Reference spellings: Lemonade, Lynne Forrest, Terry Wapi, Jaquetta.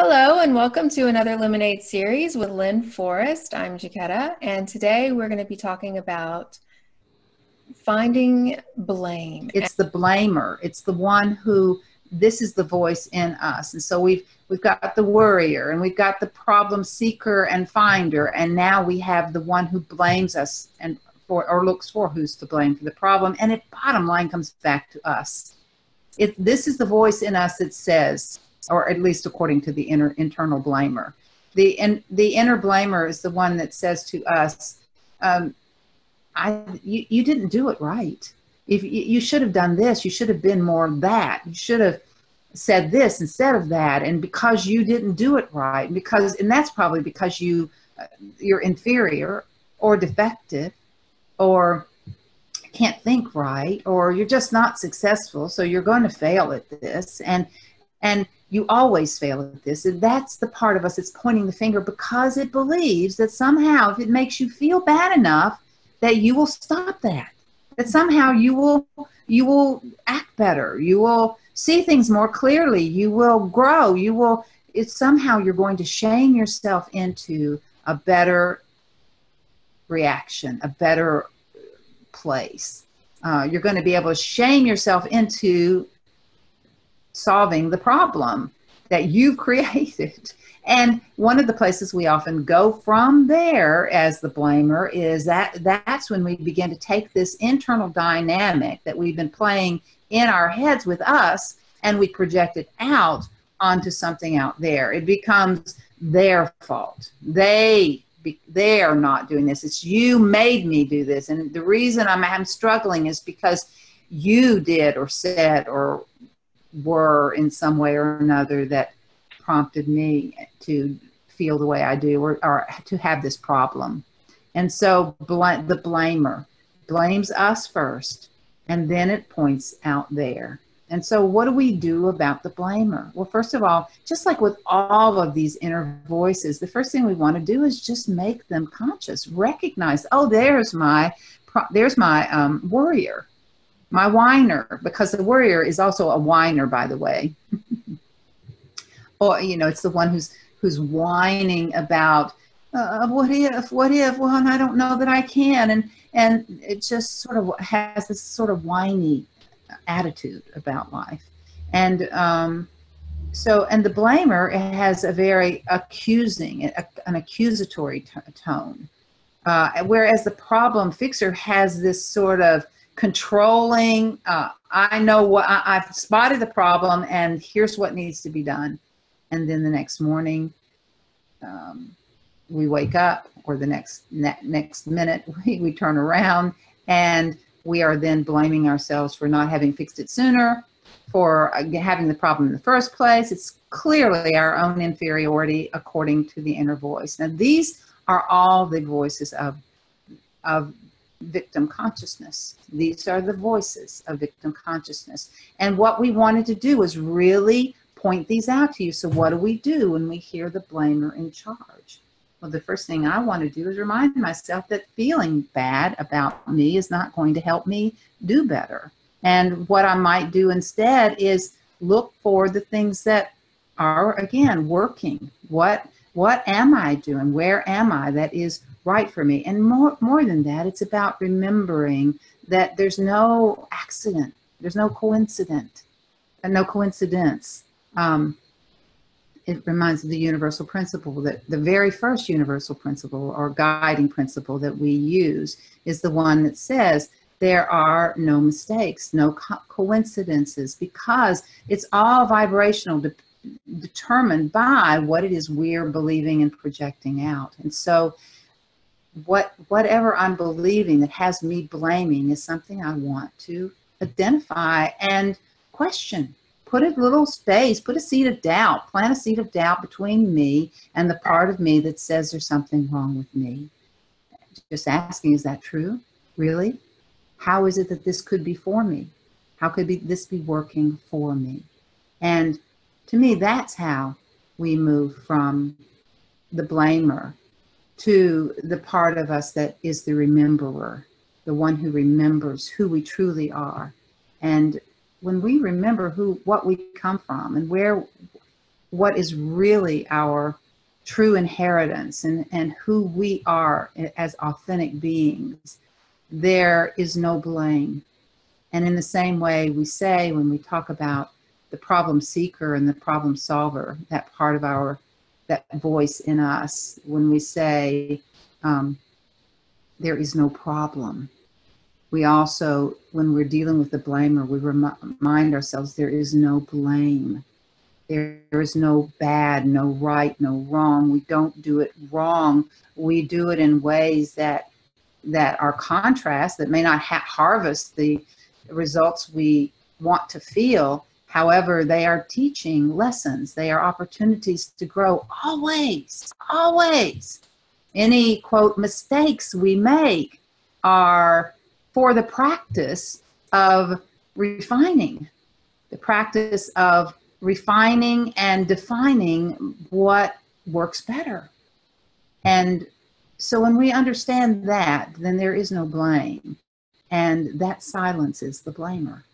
Hello and welcome to another Lemonade series with Lynne Forrest. I'm Jaquetta, and today we're going to be talking about finding blame. It's the blamer. It's the one who, this is the voice in us. And so we've got the worrier, and we've got the problem seeker and finder, and now we have the one who blames us and or looks for who's to blame for the problem, and it bottom line comes back to us. This is the voice in us that says, or at least according to the internal blamer. The inner blamer is the one that says to us, you didn't do it right. If you should have done this, you should have been more that. You should have said this instead of that. And because you didn't do it right, and that's probably because you're inferior or defective or can't think right, or you're just not successful, so you're going to fail at this. And you always fail at this. And that's the part of us that's pointing the finger, because it believes that somehow if it makes you feel bad enough that you will stop that. That somehow you will act better. You will see things more clearly. You will grow. It's somehow you're going to shame yourself into a better reaction, a better place. You're going to be able to shame yourself into solving the problem that you've created. And one of the places we often go from there as the blamer is that's when we begin to take this internal dynamic that we've been playing in our heads with us, and we project it out onto something out there. It becomes their fault. They are not doing this. It's you made me do this. And the reason I'm struggling is because you did or said or were in some way or another that prompted me to feel the way I do, or to have this problem. And so the blamer blames us first, and then it points out there. And so what do we do about the blamer? Well, first of all, just like with all of these inner voices, the first thing we want to do is just make them conscious, recognize, oh, there's my worrier. My whiner, because the worrier is also a whiner, by the way. Or, it's the one who's whining about, what if, well, and I don't know that I can. And it just sort of has this sort of whiny attitude about life. And and the blamer has a very accusing, an accusatory tone. Whereas the problem fixer has this sort of controlling, I know what I've spotted the problem, and here's what needs to be done. And then the next morning we wake up, or the next minute we turn around, and we are then blaming ourselves for not having fixed it sooner, for having the problem in the first place. It's clearly our own inferiority according to the inner voice. Now, these are all the voices of victim consciousness. These are the voices of victim consciousness. And what we wanted to do is really point these out to you. So what do we do when we hear the blamer in charge? Well, the first thing I want to do is remind myself that feeling bad about me is not going to help me do better. And what I might do instead is look for the things that are, again, working. What am I doing? Where am I? That is right for me. And more than that, it's about remembering that there's no accident, there's no coincidence, and no coincidence. It reminds of the universal principle, that the very first universal principle or guiding principle that we use is the one that says there are no mistakes, no coincidences, because it's all vibrational, determined by what it is we're believing and projecting out. And so whatever I'm believing that has me blaming is something I want to identify and question. Put a little space, put a seed of doubt, plant a seed of doubt between me and the part of me that says there's something wrong with me. Just asking, is that true? Really? How is it that this could be for me? How could this be working for me? And to me, that's how we move from the blamer to the part of us that is the rememberer, the one who remembers who we truly are. And when we remember what we come from and what is really our true inheritance and who we are as authentic beings, there is no blame. And in the same way we say when we talk about the problem seeker and the problem solver, that part of our, that voice in us, when we say there is no problem, we also, when we're dealing with the blamer, we remind ourselves there is no blame. There is no bad, no right, no wrong. We don't do it wrong. We do it in ways that are contrast, that may not harvest the results we want to feel. However, they are teaching lessons. They are opportunities to grow always, always. Any, quote, mistakes we make are for the practice of refining, the practice of refining and defining what works better. And so when we understand that, then there is no blame. And that silences the blamer.